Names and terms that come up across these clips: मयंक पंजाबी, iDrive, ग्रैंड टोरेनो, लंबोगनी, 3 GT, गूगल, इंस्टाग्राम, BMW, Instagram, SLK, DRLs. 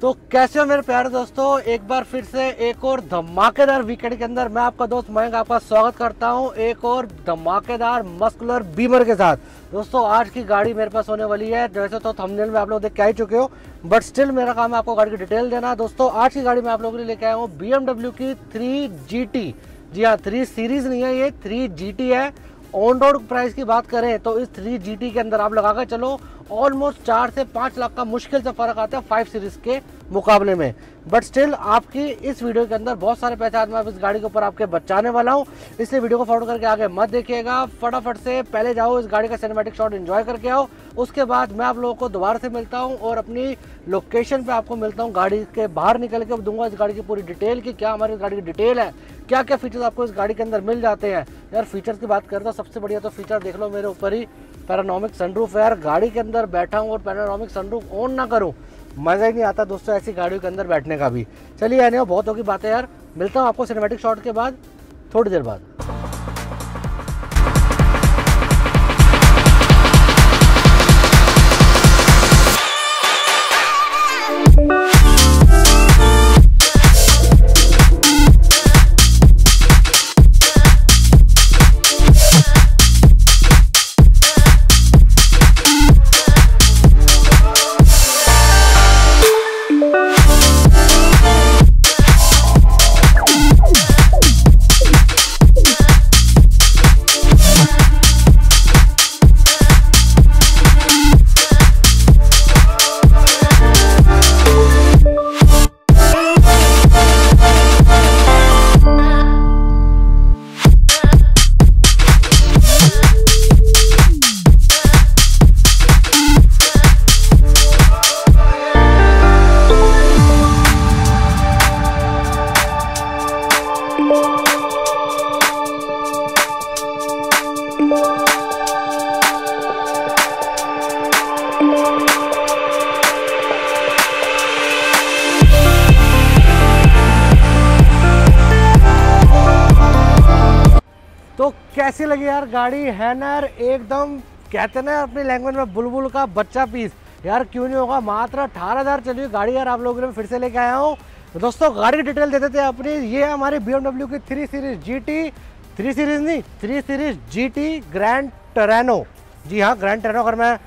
तो कैसे हो मेरे प्यारे दोस्तों, एक बार फिर से एक और धमाकेदार वीकेंड के अंदर मैं आपका दोस्त मयंक आपका स्वागत करता हूं एक और धमाकेदार मस्कुलर बीमर के साथ। दोस्तों आज की गाड़ी मेरे पास होने वाली है, जैसे तो थंबनेल में आप लोग देख के आ चुके हो, बट स्टिल मेरा काम है आपको गाड़ी की डिटेल देना। दोस्तों आज की गाड़ी में आप लोगों के लिए लेके आया हूँ BMW की 3 GT। जी हाँ, 3 सीरीज़ नहीं है, ये 3 GT है। ऑन रोड प्राइस की बात करें तो इस 3 GT के अंदर आप लगा कर चलो ऑलमोस्ट 4 से 5 लाख का मुश्किल से फ़र्क आता है 5 सीरीज़ के मुकाबले में। बट स्टिल आपकी इस वीडियो के अंदर बहुत सारे पैसे आज मैं इस गाड़ी के ऊपर आपके बचाने वाला हूं, इसलिए वीडियो को फॉरवर्ड करके आगे मत देखिएगा, फटाफट से पहले जाओ इस गाड़ी का सिनेमैटिक शॉट एंजॉय करके आओ। उसके बाद मैं आप लोगों को दोबारा से मिलता हूँ और अपनी लोकेशन पर आपको मिलता हूँ, गाड़ी के बाहर निकल के दूंगा इस गाड़ी की पूरी डिटेल की क्या हमारी गाड़ी की डिटेल है, क्या क्या फीचर्स आपको इस गाड़ी के अंदर मिल जाते हैं। यार फीचर्स की बात करता हूँ, सबसे बढ़िया तो फीचर देख लो मेरे ऊपर ही पैरानोमिक सनरूफ है। यार गाड़ी के अंदर बैठा हूँ और पैरानोमिक सनरूफ ऑन ना करूँ, मज़ा ही नहीं आता दोस्तों ऐसी गाड़ियों के अंदर बैठने का भी। चलिए यानी बहुत होगी बातें, यार मिलता हूँ आपको सिनेमैटिक शॉट के बाद थोड़ी देर बाद। तो कैसी लगी यार गाड़ी, है ना यार एकदम, कहते ना अपनी लैंग्वेज में बुलबुल का बच्चा पीस। यार क्यों नहीं होगा, मात्र 18,000 चलिए गाड़ी यार आप लोगों के लिए फिर से लेके आया हूँ। दोस्तों गाड़ी की डिटेल देते थे अपनी, ये है हमारी BMW की 3 सीरीज़ GT ग्रैंड टोरेनो। जी हाँ ग्रैंड टोरेनो, अगर मैं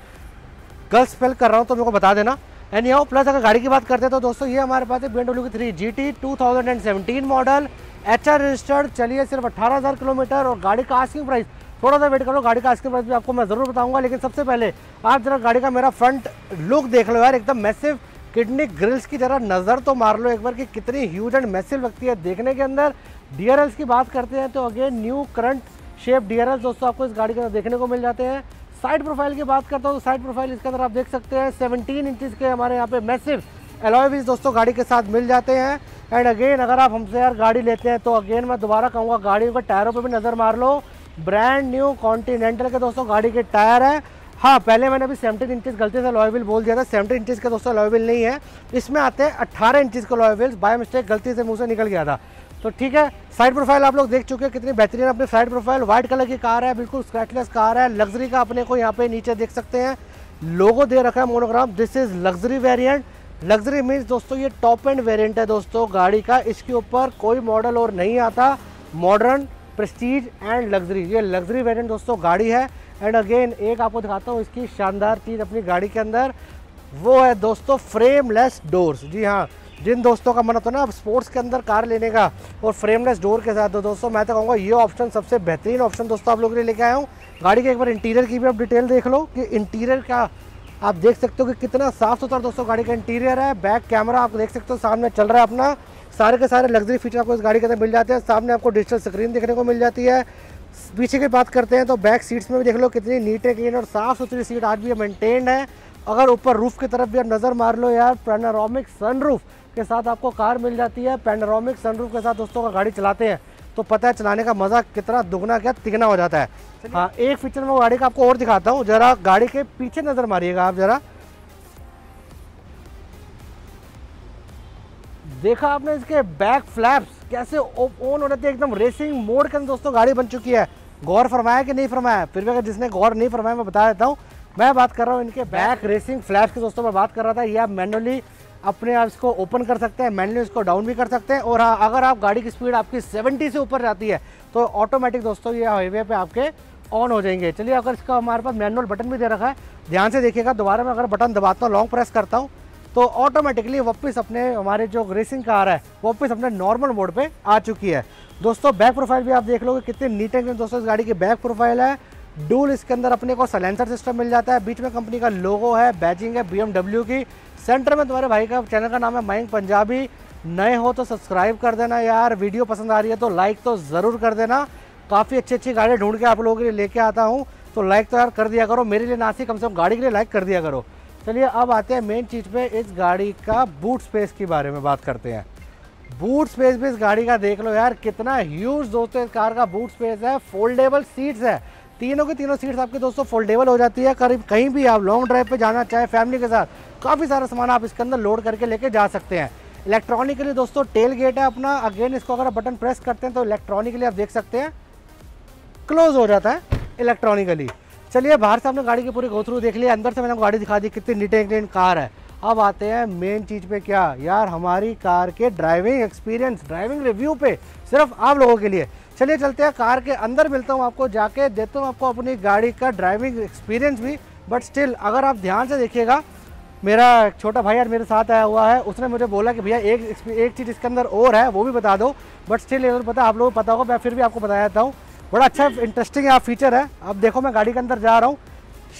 गलत स्पेल कर रहा हूँ तो मेरे को बता देना। एनी हाउ प्लस अगर गाड़ी की बात करते हैं तो दोस्तों ये हमारे पास है BMW की 3 GT 2017 मॉडल, HR रजिस्टर्ड, चलिए सिर्फ 18,000 किलोमीटर। और गाड़ी का आस्किंग प्राइस थोड़ा सा वेट करो, गाड़ी का आस्किंग प्राइस भी आपको मैं ज़रूर बताऊंगा, लेकिन सबसे पहले आप जरा गाड़ी का मेरा फ्रंट लुक देख लो। यार एकदम मैसिव किडनी ग्रिल्स की तरह नज़र तो मार लो एक बार कि कितनी ह्यूज एंड मैसिव लगती है देखने के अंदर। DRLs की बात करते हैं तो again new current shape DRLs दोस्तों आपको इस गाड़ी के अंदर देखने को मिल जाते हैं। साइड प्रोफाइल की बात करता हूँ तो साइड प्रोफाइल इसके अंदर आप देख सकते हैं 17 इंचज़ के हमारे यहाँ पे मैसिव एलॉय व्हील्स दोस्तों गाड़ी के साथ मिल जाते हैं। एंड अगेन अगर आप हमसे यार गाड़ी लेते हैं तो अगेन मैं दोबारा कहूँगा गाड़ियों के टायरों पे भी नज़र मार लो, ब्रांड न्यू कॉन्टिनेंटल के दोस्तों गाड़ी के टायर है। हाँ पहले मैंने अभी 17 इंचज़ गलती से एलॉय व्हील बोल दिया था, 17 इंचज़ के दोस्तों एलॉय व्हील नहीं है, इसमें आते हैं 18 इंचज़ के एलॉय व्हील्स, बाय मिस्टेक गलती से मुँह से निकल गया था तो ठीक है। साइड प्रोफाइल आप लोग देख चुके हैं कितनी बेहतरीन अपनी साइड प्रोफाइल, वाइट कलर की कार है, बिल्कुल स्क्रैचलेस कार है, लग्जरी का अपने को यहाँ पे नीचे देख सकते हैं लोगो दे रखा है monogram, this is luxury variant. Luxury means दोस्तों ये टॉप एंड वेरिएंट है दोस्तों गाड़ी का, इसके ऊपर कोई मॉडल और नहीं आता, मॉडर्न प्रेस्टीज एंड लग्जरी, ये लग्जरी वेरिएंट दोस्तों गाड़ी है। एंड अगेन एक आपको दिखाता हूँ इसकी शानदार चीज़ अपनी गाड़ी के अंदर, वो है दोस्तों फ्रेमलेस डोर्स। जी हाँ, जिन दोस्तों का मन होता है ना अब स्पोर्ट्स के अंदर कार लेने का और फ्रेमलेस डोर के साथ, तो दोस्तों मैं तो कहूँगा ये ऑप्शन सबसे बेहतरीन ऑप्शन दोस्तों आप लोगों के लिए लेके आया हूँ। गाड़ी के एक बार इंटीरियर की भी आप डिटेल देख लो कि इंटीरियर का आप देख सकते हो कि कितना साफ सुथरा दोस्तों गाड़ी का इंटीरियर है। बैक कैमरा आप देख सकते हो सामने चल रहा है अपना, सारे के सारे लग्जरी फीचर आपको इस गाड़ी के अंदर मिल जाते हैं। सामने आपको डिजिटल स्क्रीन देखने को मिल जाती है। पीछे की बात करते हैं तो बैक सीट्स में भी देख लो कितनी नीट एंड क्लीन और साफ़ सुथरी सीट आज भी मेंटेन्ड है। अगर ऊपर रूफ़ की तरफ भी आप नज़र मार लो, यार पैनोरामिक सनरूफ के साथ आपको कार मिल जाती है। पैनोरामिक सनरूफ के साथ दोस्तों का गाड़ी चलाते हैं तो पता है चलाने का मज़ा कितना दुगना क्या तिगना हो जाता है। हाँ एक फीचर मैं गाड़ी का आपको और दिखाता हूँ, जरा गाड़ी के पीछे नज़र मारिएगा आप, जरा देखा आपने इसके बैक फ्लैप्स कैसे ऑन हो जाते हैं एकदम रेसिंग मोड के अंदर दोस्तों गाड़ी बन चुकी है। गौर फरमाया कि नहीं फरमाया, फिर भी अगर जिसने गौर नहीं फरमाया मैं बता देता हूँ, मैं बात कर रहा हूँ इनके बैक रेसिंग फ्लैप्स की दोस्तों मैं बात कर रहा था। ये आप मैनुअली अपने आप इसको ओपन कर सकते हैं, मैन्युअली इसको डाउन भी कर सकते हैं। और हाँ, अगर आप गाड़ी की स्पीड आपकी 70 से ऊपर जाती है तो ऑटोमेटिक दोस्तों ये हाईवे पे आपके ऑन हो जाएंगे। चलिए, अगर इसका हमारे पास मैनुअल बटन भी दे रखा है, ध्यान से देखिएगा। दोबारा मैं अगर बटन दबाता हूँ, लॉन्ग प्रेस करता हूँ तो ऑटोमेटिकली वापस अपने हमारे जो रेसिंग कार है वापस अपने नॉर्मल मोड पे आ चुकी है। दोस्तों बैक प्रोफाइल भी आप देख लोगे कितनी नीट एंड क्लीन दोस्तों इस गाड़ी की बैक प्रोफाइल है। डूल इसके अंदर अपने को साइलेंसर सिस्टम मिल जाता है, बीच में कंपनी का लोगो है, बैजिंग है BMW की। सेंटर में तुम्हारे भाई का चैनल का नाम है मयंक पंजाबी। नए हो तो सब्सक्राइब कर देना यार, वीडियो पसंद आ रही है तो लाइक तो ज़रूर कर देना। काफ़ी अच्छी अच्छी गाड़ियाँ ढूंढ के आप लोगों के लिए लेके आता हूँ, तो लाइक तो यार कर दिया करो, मेरे लिए ना, कम से कम गाड़ी के लिए लाइक कर दिया करो। चलिए अब आते हैं मेन चीज़ पे, इस गाड़ी का बूट स्पेस के बारे में बात करते हैं। बूट स्पेस भी इस गाड़ी का देख लो यार कितना ह्यूज दोस्तों इस कार का बूट स्पेस है। फोल्डेबल सीट्स है, तीनों की तीनों सीट्स आपके दोस्तों फोल्डेबल हो जाती है। करीब कहीं भी आप लॉन्ग ड्राइव पे जाना चाहे फैमिली के साथ, काफ़ी सारा सामान आप इसके अंदर लोड करके लेके जा सकते हैं। इलेक्ट्रॉनिकली दोस्तों टेल गेट है अपना, अगेन इसको अगर बटन प्रेस करते हैं तो इलेक्ट्रॉनिकली आप देख सकते हैं क्लोज हो जाता है इलेक्ट्रॉनिकली। चलिए, बाहर से आपने गाड़ी की पूरी गो थ्रू देख लिया, अंदर से मैंने गाड़ी दिखा दी कितनी नीट एंड क्लीन कार है। अब आते हैं मेन चीज़ पे, क्या यार हमारी कार के ड्राइविंग एक्सपीरियंस, ड्राइविंग रिव्यू पे सिर्फ आप लोगों के लिए। चलिए चलते हैं कार के अंदर, मिलता हूँ आपको, जाके देता हूँ आपको अपनी गाड़ी का ड्राइविंग एक्सपीरियंस भी। बट स्टिल अगर आप ध्यान से देखिएगा, मेरा छोटा भाई यार मेरे साथ आया हुआ है, उसने मुझे बोला कि भैया एक चीज़ इसके अंदर और है वो भी बता दो। बट स्टिल अगर पता आप लोगों को पता होगा, मैं फिर भी आपको बता देता हूँ। बड़ा अच्छा इंटरेस्टिंग यहाँ फीचर है। अब देखो, मैं गाड़ी के अंदर जा रहा हूँ,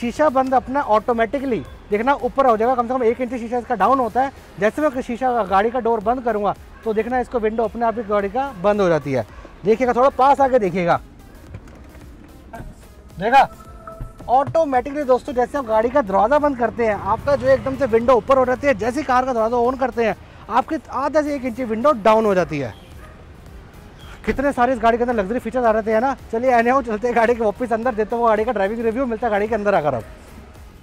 शीशा बंद अपना ऑटोमेटिकली देखना ऊपर हो जाएगा, कम से कम 1 इंच शीशा इसका डाउन होता है। जैसे मैं शीशा गाड़ी का डोर बंद करूँगा तो देखना इसको विंडो अपने आप ही गाड़ी का बंद हो जाती है। देखिएगा, थोड़ा पास आके देखिएगा, देखा ऑटोमेटिकली दोस्तों जैसे आप गाड़ी का दरवाज़ा बंद करते हैं आपका जो एकदम से विंडो ऊपर हो जाती है, जैसे कार का दरवाज़ा ऑन करते हैं आपकी आधा से 1 इंच विंडो डाउन हो जाती है। कितने सारे इस गाड़ी के अंदर लग्जरी फीचर्स आ रहे हैं ना। चलिए एने हो, चलते हैं गाड़ी के वापस अंदर, देते हुए गाड़ी का ड्राइविंग रिव्यू, मिलता है गाड़ी के अंदर आकर। अब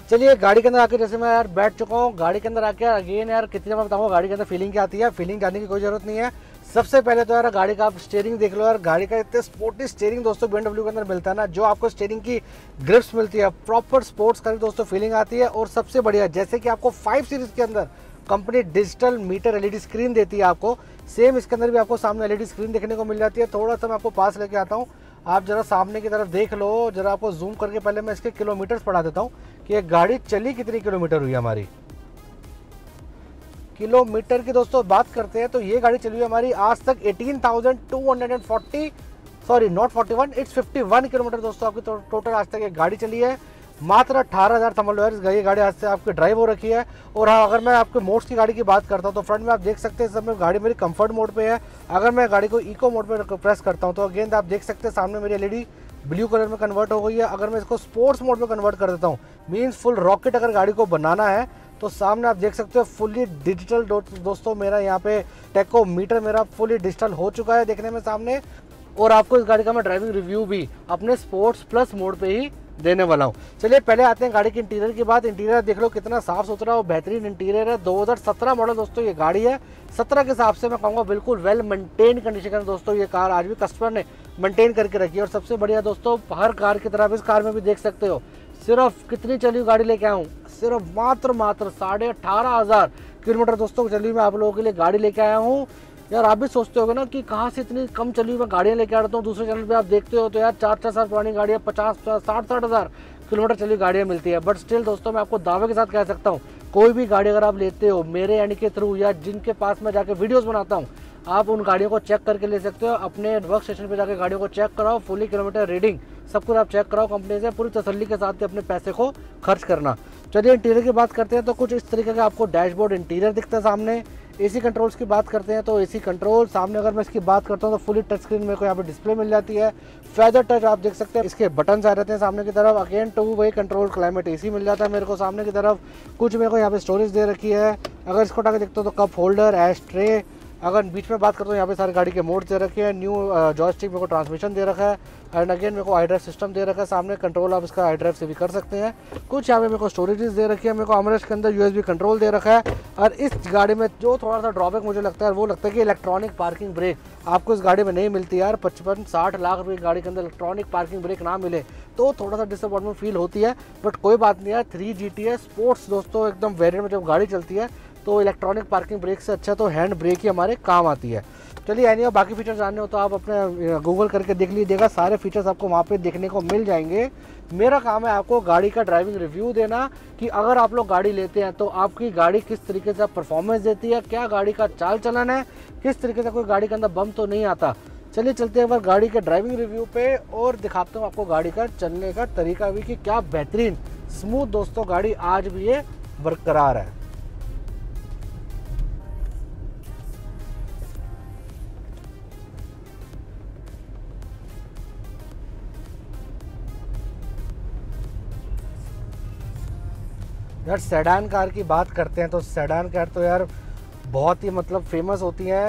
चलिए गाड़ी के अंदर आके, जैसे मैं यार बैठ चुका हूँ गाड़ी के अंदर आके, अगेन यार कितने मैं बताऊँगा गाड़ी के अंदर फीलिंग क्या आती है। फीलिंग जाने की कोई जरूरत नहीं है। सबसे पहले तो यार गाड़ी का आप स्टेयरिंग देख लो यार, गाड़ी का इतने स्पोर्टी स्टेयरिंग दोस्तों BMW के अंदर मिलता है ना, जो आपको स्टेयरिंग की ग्रिप्स मिलती है प्रॉपर स्पोर्ट्स का दोस्तों फीलिंग आती है। और सबसे बढ़िया, जैसे कि आपको 5 सीरीज़ के अंदर company digital meter LED screen देती है आपको, सेम इसके अंदर भी आपको सामने LED स्क्रीन देखने को मिल जाती है। थोड़ा सा मैं आपको पास लेके आता हूँ, आप जरा सामने की तरफ देख लो, जरा आपको जूम करके पहले मैं इसके किलोमीटर्स पढ़ा देता हूँ कि ये गाड़ी चली कितनी किलोमीटर हुई हमारी। किलोमीटर की दोस्तों बात करते हैं तो ये गाड़ी चली हुई हमारी आज तक 51 किलोमीटर दोस्तों आपकी टोटल आज तक ये गाड़ी चली है। मात्र 18,000 समझ लो यार ये गाड़ी आज से आपकी ड्राइव हो रखी है। और हाँ, अगर मैं आपके मोड्स की गाड़ी की बात करता हूँ तो फ्रंट में आप देख सकते हैं सब में गाड़ी मेरी कंफर्ट मोड पे है। अगर मैं गाड़ी को इको मोड पे प्रेस करता हूँ तो अगेन आप देख सकते हैं सामने मेरी LED ब्लू कलर में कन्वर्ट हो गई है। अगर मैं इसको स्पोर्ट्स मोड में कन्वर्ट कर देता हूँ, मीन्स फुल रॉकेट अगर गाड़ी को बनाना है तो सामने आप देख सकते हो फुली डिजिटल दोस्तों मेरा यहाँ पे टैकोमीटर मेरा फुली डिजिटल हो चुका है देखने में सामने। और आपको इस गाड़ी का मैं ड्राइविंग रिव्यू भी अपने स्पोर्ट्स प्लस मोड पे ही देने वाला हूँ। चलिए पहले आते हैं गाड़ी के इंटीरियर की बात। इंटीरियर देख लो कितना साफ सुथरा और बेहतरीन इंटीरियर है। 2017 मॉडल दोस्तों ये गाड़ी है, 17 के हिसाब से मैं कहूँगा बिल्कुल वेल मेंटेन कंडीशन में दोस्तों ये कार आज भी कस्टमर ने मेंटेन करके रखी है। और सबसे बढ़िया दोस्तों, हर कार की तरफ इस कार में भी देख सकते हो सिर्फ कितनी चली गाड़ी लेके आया हूँ, सिर्फ मात्र 18,500 किलोमीटर दोस्तों चली मैं आप लोगों के लिए गाड़ी लेके आया हूँ। यार आप भी सोचते होगे ना कि कहाँ से इतनी कम चली हुई मैं गाड़ियाँ लेके आ रहा हूँ, दूसरे चैनल पे आप देखते हो तो यार 4-4 साल पुरानी गाड़ियाँ 50-60,000 किलोमीटर चली हुई गाड़ियाँ मिलती है। बट स्टिल दोस्तों मैं आपको दावे के साथ कह सकता हूँ, कोई भी गाड़ी अगर आप लेते हो मेरे यानी के थ्रू या जिनके पास मैं जाके वीडियोज़ बनाता हूँ, आप उन गाड़ियों को चेक करके ले सकते हो। अपने वर्क स्टेशन पर जाकर गाड़ियों को चेक कराओ, फुली किलोमीटर रीडिंग सब कुछ आप चेक कराओ कंपनी से, पूरी तसल्ली के साथ अपने पैसे को खर्च करना। चलिए इंटीरियर की बात करते हैं तो कुछ इस तरीके का आपको डैशबोर्ड इंटीरियर दिखता है सामने। एसी कंट्रोल्स की बात करते हैं तो एसी कंट्रोल सामने अगर मैं इसकी बात करता हूँ तो फुली टच स्क्रीन मेरे को यहाँ पे डिस्प्ले मिल जाती है। फेदर टच आप देख सकते हैं, इसके बटन आ जाते हैं सामने की तरफ। Again 2-way control climate AC मिल जाता है मेरे को सामने की तरफ। कुछ मेरे को यहाँ पे स्टोरेज दे रखी है, अगर इसको उठा के देखता हूँ तो कप होल्डर, एश ट्रे। अगर बीच में बात करता हूँ यहाँ पे सारे गाड़ी के मोड दे रखे हैं। न्यू जॉयस्टिक मेरे को ट्रांसमिशन दे रखा है एंड अगेन मेरे को iDrive सिस्टम दे रखा है सामने। कंट्रोल आप इसका iDrive से भी कर सकते हैं। कुछ यहाँ पे मेरे को स्टोरेजेस दे रखी है, मेरे को आर्मरेस्ट के अंदर USB कंट्रोल दे रखा है। और इस गाड़ी में जो थोड़ा सा ड्रॉबैक मुझे लगता है वो लगता है कि इलेक्ट्रॉनिक पार्किंग ब्रेक आपको इस गाड़ी में नहीं मिलती यार। 55-60 लाख रुपये गाड़ी के अंदर इलेक्ट्रॉनिक पार्किंग ब्रेक ना मिले तो थोड़ा सा डिसअपॉइंटमेंट फील होती है, बट कोई बात नहीं यार। 3 GT है स्पोर्ट्स दोस्तों एकदम वेरियंट में जब गाड़ी चलती है तो इलेक्ट्रॉनिक पार्किंग ब्रेक से अच्छा तो हैंड ब्रेक ही हमारे काम आती है। चलिए एनी, और बाकी फीचर्स जानने हो तो आप अपने गूगल करके देख लीजिएगा, सारे फीचर्स आपको वहाँ पे देखने को मिल जाएंगे। मेरा काम है आपको गाड़ी का ड्राइविंग रिव्यू देना कि अगर आप लोग गाड़ी लेते हैं तो आपकी गाड़ी किस तरीके से परफॉर्मेंस देती है, क्या गाड़ी का चाल चलन है, किस तरीके से कोई गाड़ी के अंदर बम तो नहीं आता। चलिए चलते हैं एक बार गाड़ी के ड्राइविंग रिव्यू पे और दिखाता हूँ आपको गाड़ी का चलने का तरीका भी कि क्या बेहतरीन स्मूथ दोस्तों गाड़ी आज भी ये बरकरार है। यार सेडान कार की बात करते हैं तो सेडान कार तो यार बहुत ही मतलब फेमस होती है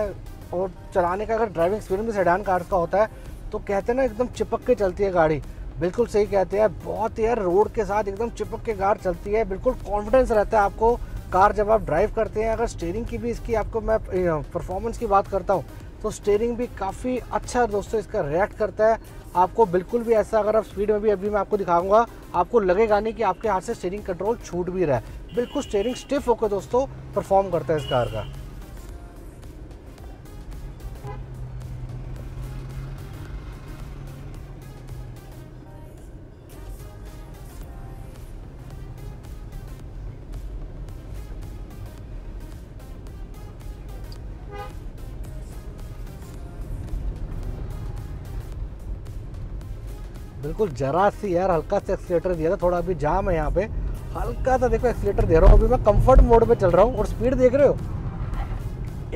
और चलाने का अगर ड्राइविंग एक्सपीरियंस सेडान कार का होता है तो कहते हैं ना एकदम चिपक के चलती है गाड़ी। बिल्कुल सही कहते हैं, बहुत यार रोड के साथ एकदम चिपक के कार चलती है, बिल्कुल कॉन्फिडेंस रहता है आपको कार जब आप ड्राइव करते हैं। अगर स्टीयरिंग की भी इसकी आपको मैं परफॉर्मेंस की बात करता हूँ तो स्टीयरिंग भी काफ़ी अच्छा दोस्तों इसका रिएक्ट करता है आपको, बिल्कुल भी ऐसा अगर आप स्पीड में भी अभी मैं आपको दिखाऊंगा आपको लगेगा नहीं कि आपके हाथ से स्टीयरिंग कंट्रोल छूट भी रहा है, बिल्कुल स्टीयरिंग स्टिफ होकर दोस्तों परफॉर्म करता है इस कार का। बिल्कुल जरा सी यार हल्का सा एक्सीटर दिया था, थोड़ा अभी जाम है यहाँ पे, हल्का सा देखो एक्सीटर दे रहा हूँ। अभी मैं कंफर्ट मोड पे चल रहा हूँ और स्पीड देख रहे हो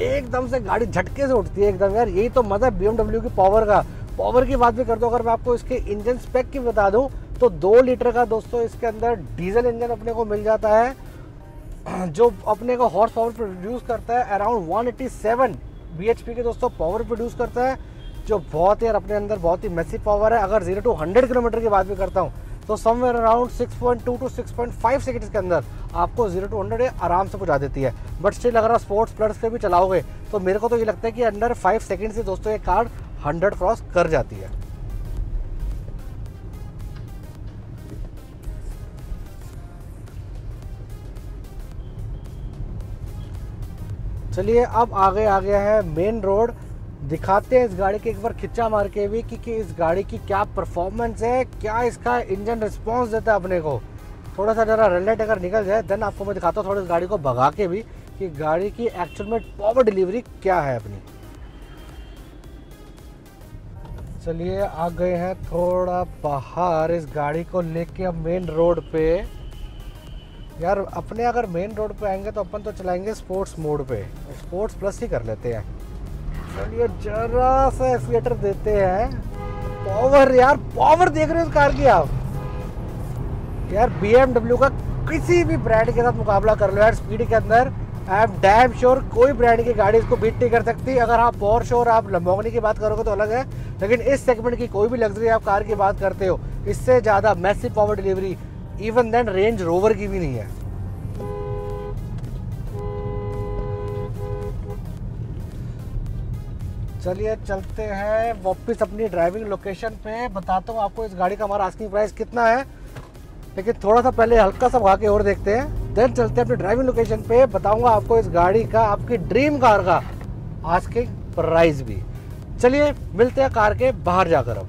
एकदम से गाड़ी झटके से उठती है एकदम। यार यही तो मज़ा है BMW की पावर का। पावर की बात भी कर दो, अगर मैं आपको इसके इंजन स्पेक की बता दूँ तो 2 लीटर का दोस्तों इसके अंदर डीजल इंजन अपने को मिल जाता है जो अपने को हॉर्स पावर प्रोड्यूस करता है अराउंड 187 bhp के दोस्तों पावर प्रोड्यूस करता है, जो बहुत यार अपने अंदर बहुत ही मैसिव पावर है। अगर 0 to 100 किलोमीटर की बात भी करता हूँ तो समवेयर अराउंड 6.2 to 6.5 सेकेंड्स के अंदर आपको 0 to 100 आराम से पहुँचा देती है। बट स्टिल अगर आप स्पोर्ट्स प्लस पे भी चलाओगे तो मेरे को तो ये लगता है कि अंडर 5 सेकेंड से दोस्तों ये कार 100 क्रॉस कर जाती है। चलिए अब आगे आ गया है मेन रोड, दिखाते हैं इस गाड़ी के एक बार खिंचा मार के भी कि इस गाड़ी की क्या परफॉर्मेंस है, क्या इसका इंजन रिस्पांस देता है अपने को। थोड़ा सा ज़रा रेड लाइट अगर निकल जाए देन आपको मैं दिखाता हूँ थोड़ी इस गाड़ी को भगा के भी कि गाड़ी की एक्चुअल में पावर डिलीवरी क्या है अपनी। चलिए आ गए हैं थोड़ा बाहर इस गाड़ी को लेके अब मेन रोड पे। यार अपने अगर मेन रोड पे आएंगे तो अपन तो चलाएंगे स्पोर्ट्स मोड पे, स्पोर्ट्स प्लस ही कर लेते हैं। चलिए जरा सा एक्सीलेटर देते हैं, पावर यार पावर देख रहे हो इस कार की आप। यार BMW का किसी भी ब्रांड के साथ मुकाबला कर लो यार स्पीड के अंदर, आई एम डैम श्योर कोई ब्रांड की गाड़ी इसको बीट नहीं कर सकती। अगर आप बहुत श्योर आप लंबोगनी की बात करोगे तो अलग है, लेकिन इस सेगमेंट की कोई भी लग्जरी आप कार की बात करते हो इससे ज़्यादा massive power delivery even then range rover की भी नहीं है। चलिए चलते हैं वापस अपनी ड्राइविंग लोकेशन पे, बताता हूँ आपको इस गाड़ी का हमारा आस्किंग प्राइस कितना है, लेकिन थोड़ा सा पहले हल्का सा भगा के और देखते हैं देन चलते हैं अपनी ड्राइविंग लोकेशन पे। बताऊँगा आपको इस गाड़ी का आपकी ड्रीम कार का आस्किंग प्राइस भी। चलिए मिलते हैं कार के बाहर जाकर। अब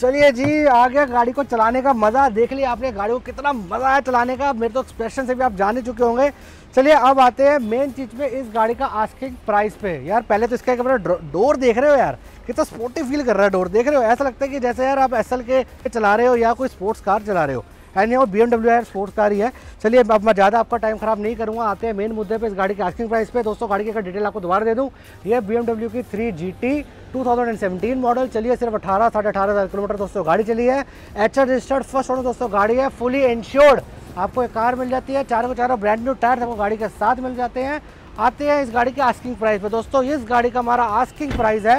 चलिए जी आ गया गाड़ी को चलाने का मज़ा, देख लिया आपने गाड़ी को कितना मज़ा आया चलाने का, मेरे तो एक्सप्रेशन से भी आप जान ही चुके होंगे। चलिए अब आते हैं मेन चीज़ पे इस गाड़ी का आस्किंग प्राइस पे। यार पहले तो इसका एक बार डोर देख रहे हो यार कितना स्पोर्टी फील कर रहा है, डोर देख रहे हो ऐसा लगता है कि जैसे यार आप SLK चला रहे हो या कोई स्पोर्ट्स कार चला रहे हो, यानी वो BMW है स्पोर्ट्स कार ही है। चलिए अब मैं ज़्यादा आपका टाइम खराब नहीं करूँगा, आते हैं मेन मुद्दे पे इस गाड़ी के आस्किंग प्राइस पे। दोस्तों गाड़ी की अगर डिटेल आपको दोबारा दे दूँ, ये BMW की 3 GT 2017 मॉडल। चलिए सिर्फ 18,000 से 18,500 किलोमीटर दोस्तों गाड़ी चली है, HR रजिस्टर्ड फर्स्ट ओनर दोस्तों गाड़ी है, फुली इंश्योर्ड आपको एक कार मिल जाती है, चारों के चारों ब्रांड न्यू टायर आपको गाड़ी के साथ मिल जाते हैं। आते हैं इस गाड़ी के आस्किंग प्राइस पे। दोस्तों इस गाड़ी का हमारा आस्किंग प्राइस है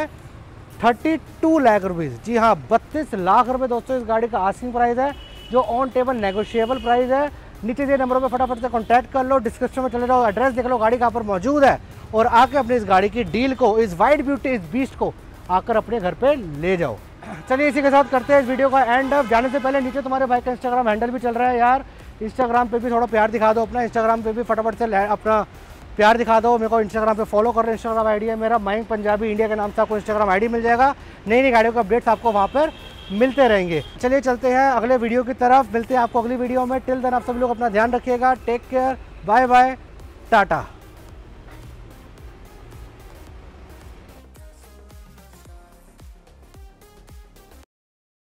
32 लाख रुपीज़, जी हाँ 32 लाख रुपये दोस्तों इस गाड़ी का आस्किंग प्राइस है, जो ऑन टेबल नेगोशिएबल प्राइस है। नीचे दिए नंबरों पे फटाफट से कॉन्टैक्ट कर लो, डिस्क्रिप्शन में चले जाओ, एड्रेस देख लो गाड़ी कहाँ पर मौजूद है और आके अपने इस गाड़ी की डील को, इस वाइट ब्यूटी, इस बीस्ट को आकर अपने घर पे ले जाओ। चलिए इसी के साथ करते हैं इस वीडियो का एंड। अब जाने से पहले नीचे तुम्हारे भाई का Instagram हैंडल भी चल रहा है यार, इंस्टाग्राम पे भी थोड़ा प्यार दिखा दो अपना, इंस्टाग्राम पे भी फटाफट से अपना प्यार दिखा दो। मेरे को इंस्टाग्राम पे फॉलो कर रहे, इंस्टाग्राम आईडी है मेरा मयंक पंजाबी इंडिया के नाम से, आपको इंस्टाग्राम आईडी मिल जाएगा। नई नई गाड़ियों के अपडेट्स आपको वहाँ पर मिलते रहेंगे। चलिए चलते हैं अगले वीडियो की तरफ, मिलते हैं आपको अगली वीडियो में। टिल देन आप सब लोग अपना ध्यान रखिएगा, take care, bye bye, Tata.